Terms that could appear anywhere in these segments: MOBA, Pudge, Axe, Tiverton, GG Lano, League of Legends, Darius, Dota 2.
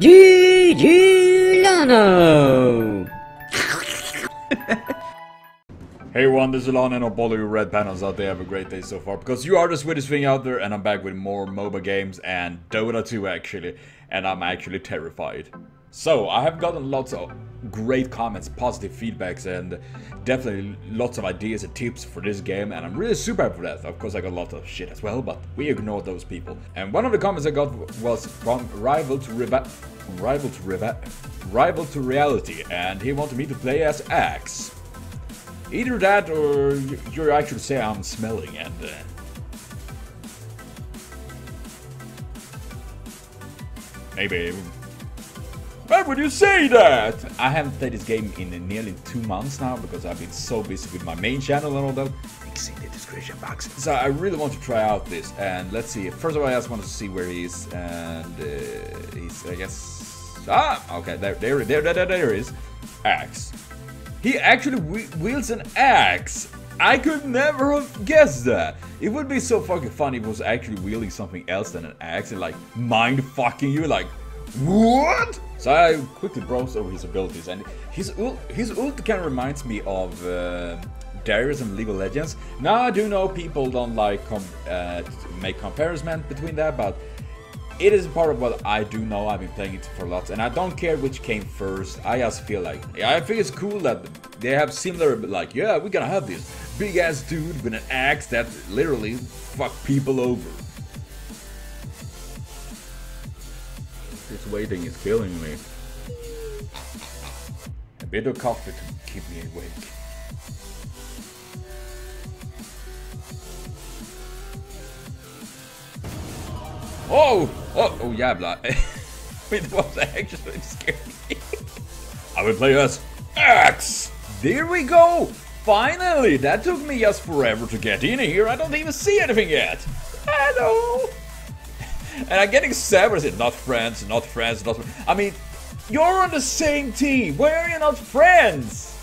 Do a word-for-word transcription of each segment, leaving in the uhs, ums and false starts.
G G Lano! Hey everyone, this is Lano and I'll bother you red panels out there. Have a great day so far, because you are the sweetest thing out there, and I'm back with more MOBA games and Dota two actually, and I'm actually terrified. So, I have gotten lots of great comments, positive feedbacks, and definitely lots of ideas and tips for this game, and I'm really super happy for that. Of course I got a lot of shit as well, but we ignored those people. And one of the comments I got was from Rival to Reva- Rival to Reva- Rival to Reality, and he wanted me to play as Axe. Either that or you're actually saying I'm smelling and... Uh, maybe... Why would you say that? I haven't played this game in nearly two months now because I've been so busy with my main channel and all that. Links in the description box. So I really want to try out this, and let's see. First of all, I just want to see where he is, and uh, he's, I guess... Ah, okay, there, there, there, there, there is Axe. He actually wields an axe. I could never have guessed that. It would be so fucking funny if it was actually wielding something else than an axe and like mind fucking you, like, what? So I quickly browsed over his abilities, and his ult, his ult kind of reminds me of uh, Darius in League of Legends. Now I do know people don't like com uh, make comparisons between that, but it is part of what I do know. I've been playing it for lots, and I don't care which came first. I just feel like, I think it's cool that they have similar, like, yeah, we're gonna have this big ass dude with an axe that literally fuck people over. This waiting is killing me. A bit of coffee to keep me awake. Oh! Oh, oh jävlar. It was actually scary. I will play as Axe! There we go! Finally! That took me just forever to get in here. I don't even see anything yet. Hello! And I'm getting sabotaged. Not friends, not friends, not friends. I mean, you're on the same team. Why are you not friends?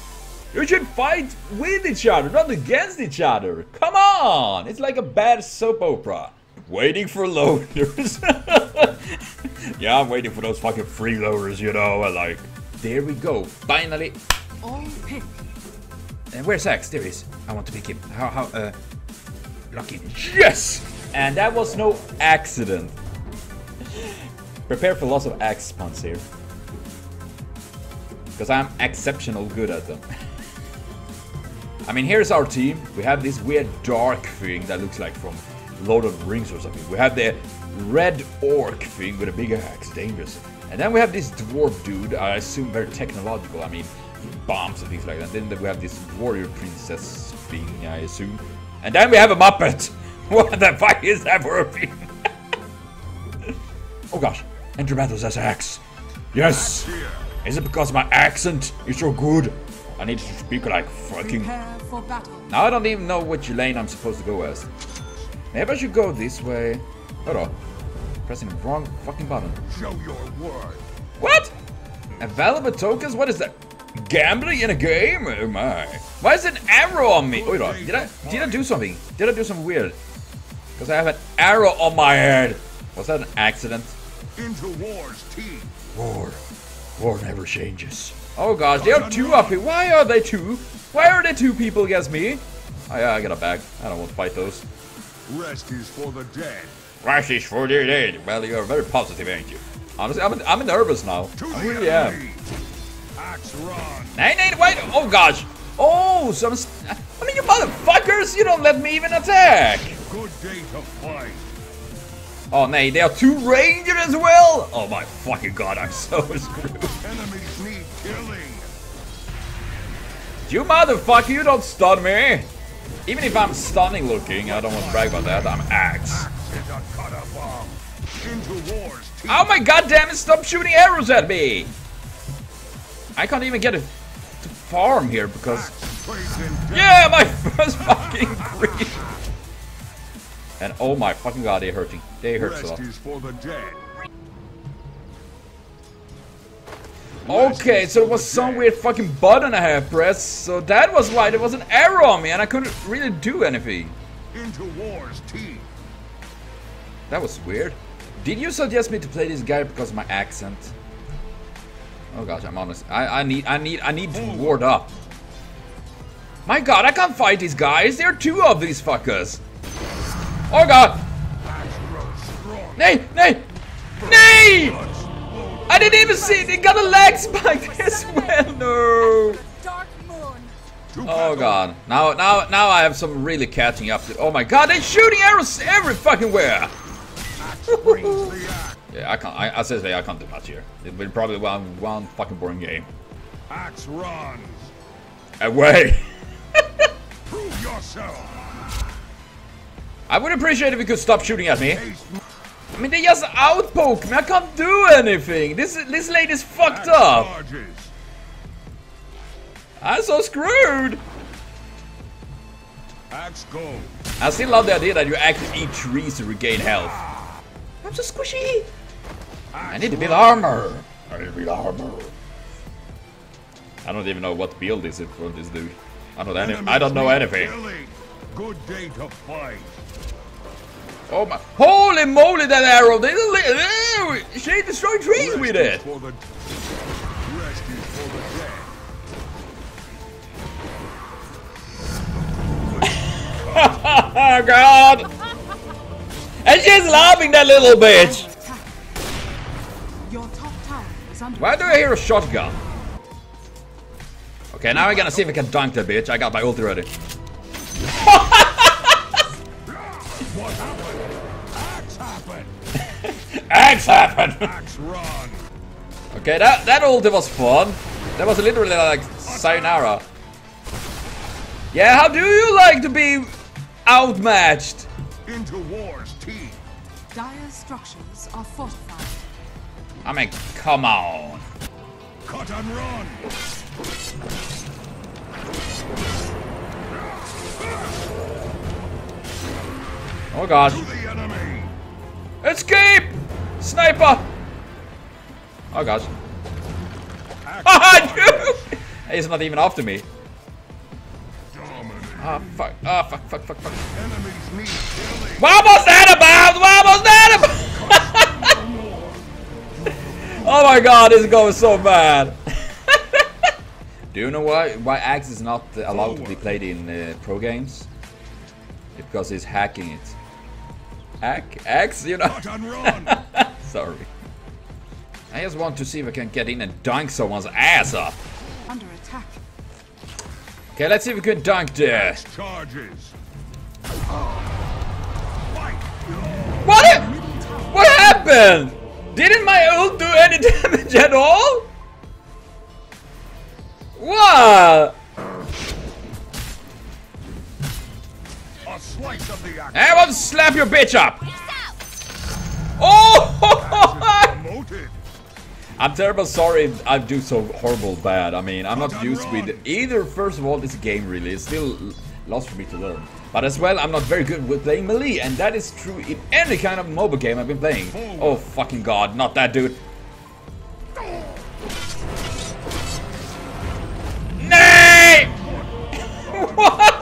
You should fight with each other, not against each other. Come on! It's like a bad soap opera. Waiting for loaders. Yeah, I'm waiting for those fucking freeloaders, you know. I like. There we go. Finally. And where's Axe? There he is. I want to pick him. How? How? Uh, lucky. Yes. And that was no accident. Prepare for lots of axe puns here, because I'm exceptional good at them. I mean, here's our team. We have this weird dark thing that looks like from Lord of the Rings or something. We have the red orc thing with a big axe, dangerous. And then we have this dwarf dude, I assume very technological. I mean, bombs and things like that. Then we have this warrior princess thing, I assume. And then we have a Muppet. What the fuck is that for a thing? Oh gosh, Andrew Battles has an axe. Yes! Is it because my accent is so good? I need to speak like fucking... Now I don't even know which lane I'm supposed to go as. Maybe I should go this way. Hold on. Pressing the wrong fucking button. Show your word. What? Available tokens? What is that? Gambling in a game? Oh my. Why is an arrow on me? Hold on. Did I, did I do something? Did I do something weird? Because I have an arrow on my head. Was that an accident? Into war's team. War. War never changes. Oh gosh, they are two up here. Why are they two? Why are there two people against me? Oh yeah, I got a bag. I don't want to fight those. Rest is for the dead. Rest is for the dead. Well, you are very positive, ain't you? Honestly, I'm, I'm nervous now. I really am. Axe run. Nay, nay, wait. Oh gosh. Oh, some. I mean, you motherfuckers! You don't let me even attack. Good day to fight. Oh, nay, they are two rangers as well! Oh my fucking god, I'm so screwed. Enemies need killing. You motherfucker, you don't stun me! Even if I'm stunning looking, I don't want to brag about that, I'm Axe. Oh my god damn it, stop shooting arrows at me! I can't even get it to farm here because... Yeah, my first fucking creep! And oh my fucking god, they hurting. They hurt a lot. Okay, so it was some weird fucking button I had pressed. So that was why there was an arrow on me and I couldn't really do anything. Into war's team. That was weird. Did you suggest me to play this guy because of my accent? Oh gosh, I'm honest. I, I need, I need, I need to ward up. My god, I can't fight these guys. There are two of these fuckers. Oh god. Nay, nay, nay! I didn't even see it. It got a lag spike as well. No. Oh god. Now, now, now I have some really catching up to. Oh my god, they're shooting arrows every fucking where. Yeah, I can't. I, I said I can't do much here. It will probably one one fucking boring game. Axe runs away. Prove yourself. I would appreciate if you could stop shooting at me. I mean, they just outpoke me. I can't do anything. This this lady's fucked up. I'm so screwed. Axe go. I still love the idea that you actually eat trees to regain health. I'm so squishy. I need to build armor. I need to build armor. I don't even know what build is it for this dude. I don't know. I don't know anything. Good day to fight. Oh my! Holy moly! That arrow! They she destroyed trees with it. Oh god! And she's laughing, that little bitch! Why do I hear a shotgun? Okay, now we're gonna see if we can dunk that bitch. I got my ult ready. What happened? Axe happened! Axe happened! Axe run! Okay, that, that ult was fun. That was literally like sayonara. Yeah, how do you like to be outmatched? Into war's team. Dire structures are fortified. I mean, come on. Cut and run. Oh god. Escape! Sniper! Oh gosh. Oh, dude! He's not even after me. Ah, oh, fuck. Ah, oh, fuck, fuck, fuck, fuck. What was that about? What was that about? Oh my god, this is going so bad. Do you know why why Axe is not allowed to be played in uh, pro games? Because he's hacking it. Hack? Axe, you know? Sorry. I just want to see if I can get in and dunk someone's ass up. Under attack. Okay, let's see if we can dunk there. Charges. What? What happened? Didn't my ult do any damage at all? What? A slice of the axe. Everyone slap your bitch up. Oh! I'm terrible sorry if I do so horrible bad. I mean, I'm not used with either. First of all, this game really is still lost for me to learn. But as well, I'm not very good with playing melee, and that is true in any kind of mobile game I've been playing. Oh fucking god, not that dude. Nay! What?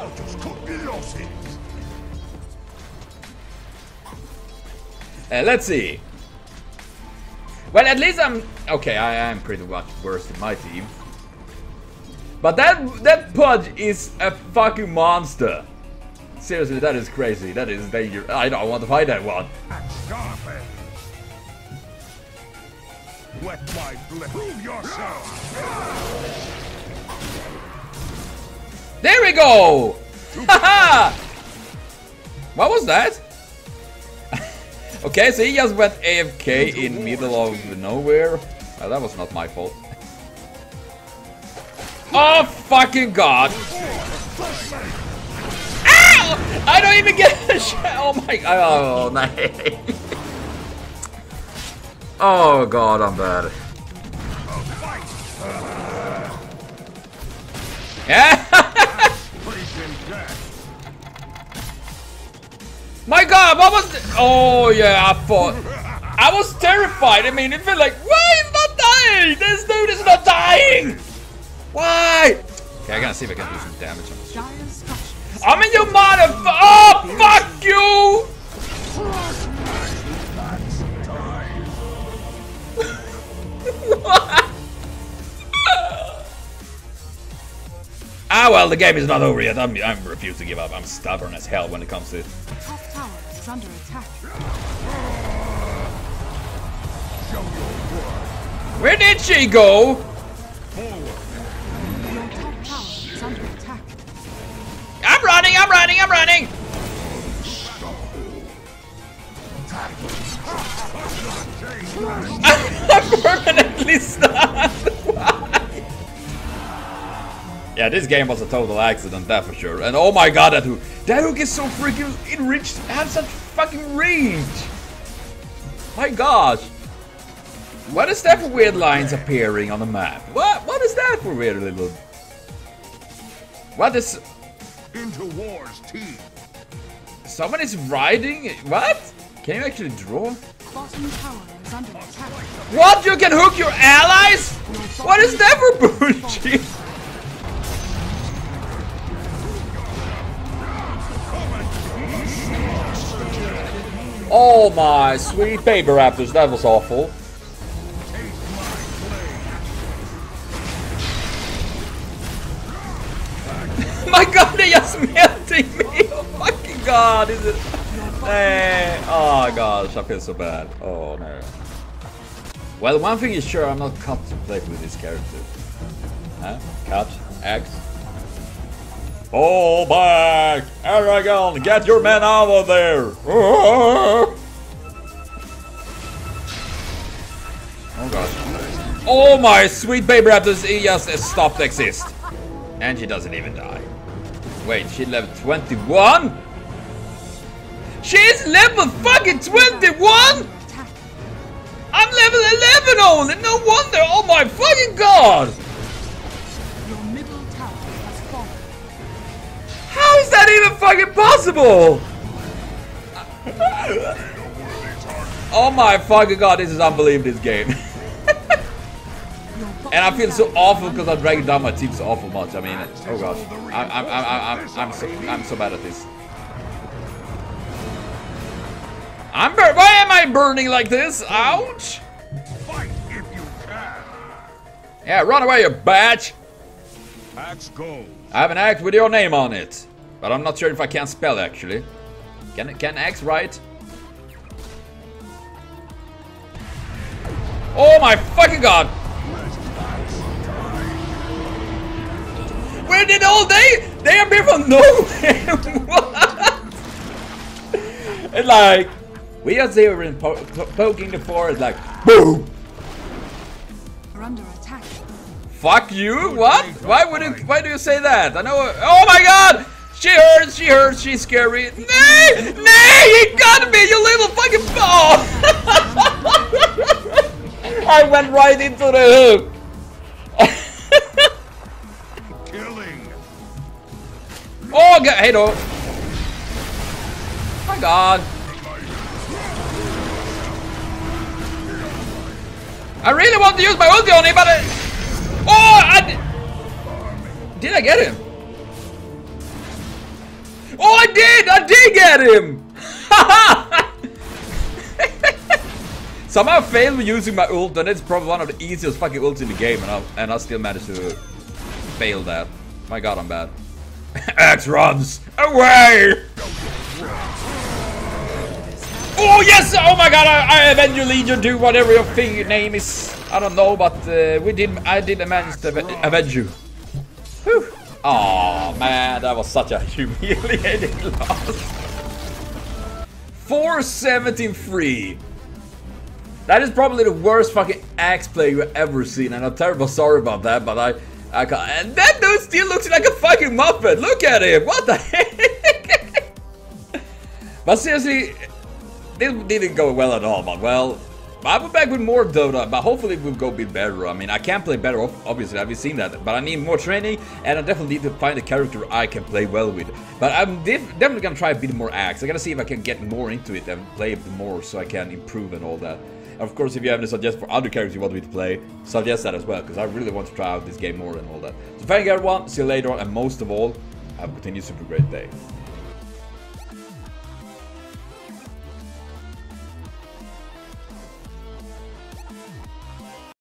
Uh, let's see. Well, at least I'm okay. I am pretty much worse than my team, but that that Pudge is a fucking monster. Seriously, that is crazy. That is dangerous. I don't want to fight that one. Wet my blade. Prove yourself. There we go. Haha. What was that? Okay, so he just went A F K in middle of nowhere. Well, that was not my fault. Oh fucking god! Ow! I don't even get a shot. Oh my god! Oh no! Oh god, I'm bad. Yeah! My god, what was this? Oh yeah, I thought. I was terrified. I mean, it felt like, why is not dying? This dude is not dying. Why? Okay, I gotta see if I can do some damage on this. I'm in your mother. Oh, fuck you. What? Ah, well, the game is not over yet. I'm, I'm refuse to give up. I'm stubborn as hell when it comes to it. Under attack. Where did she go? I'm running, I'm running, I'm running! I'm permanently stunned! Yeah, this game was a total accident, that for sure. And oh my god, that hook. That hook is so freaking enriched. I have such fucking range. My gosh. What is that for weird lines appearing on the map? What? What is that for weird little... What is... Into war's team. Someone is riding... What? Can you actually draw? Bottom tower is under attack. What? You can hook your allies? What is that for bullshit? Oh my sweet paper raptors, that was awful. My god, they're just melting me! Oh fucking god, is it? Hey. Oh gosh, I feel so bad. Oh no. Well, one thing is sure, I'm not cut to play with this character. Huh? Cut? Axe? Fall back! Aragon, get your men out of there! Oh god. Oh my sweet baby raptors, he just stopped exist. And she doesn't even die. Wait, she level twenty-one? She's level fucking twenty-one?! I'm level eleven only, no wonder! Oh my fucking god! How is that even fucking possible? Oh my fucking god, this is unbelievable, this game. And I feel so awful because I dragged down my team so awful much. I mean, oh gosh, I'm I'm I'm I'm I'm so I'm so bad at this. I'm bur- why am I burning like this? Ouch! Fight if you can. Yeah, run away, you bitch! Axe goes. I have an axe with your name on it, but I'm not sure if I can spell actually. Can can axe write? Oh my fucking god! Where did all they? They appear from nowhere. What? It's like we are there and po po poking the forest like boom. We're under attack. Fuck you! What? Why would it? Why do you say that? I know. Oh my god! She hurts. She hurts. She's scary. Nay! Nay! You got me! You little fucking ball! I went right into the hook. Killing. Oh god! Hey, no! My god! I really want to use my ulti on him, but. I Oh! I did. did I get him? Oh, I did! I did get him! Somehow I failed using my ult, and it's probably one of the easiest fucking ults in the game, and I, and I still managed to fail that. My god, I'm bad. Axe runs away! Oh, yes! Oh my god, I, I avenge your legion, do whatever your thing, your name is. I don't know, but uh, we did. I did manage to av avenge you. Whew. Oh man, that was such a humiliating loss. four seventeen three. That is probably the worst fucking axe play you've ever seen, and I'm terrible sorry about that, but I, I can't. And that dude still looks like a fucking muppet. Look at him. What the heck? But seriously, this didn't go well at all. But well. I'll be back with more Dota, but hopefully it will go a bit better. I mean, I can play better, obviously, I've seen that. But I need more training, and I definitely need to find a character I can play well with. But I'm definitely gonna try a bit more Axe. I gotta see if I can get more into it and play it more so I can improve and all that. Of course, if you have any suggestions for other characters you want me to play, suggest that as well, because I really want to try out this game more and all that. So thank you everyone, see you later on, and most of all, have a continued super great day.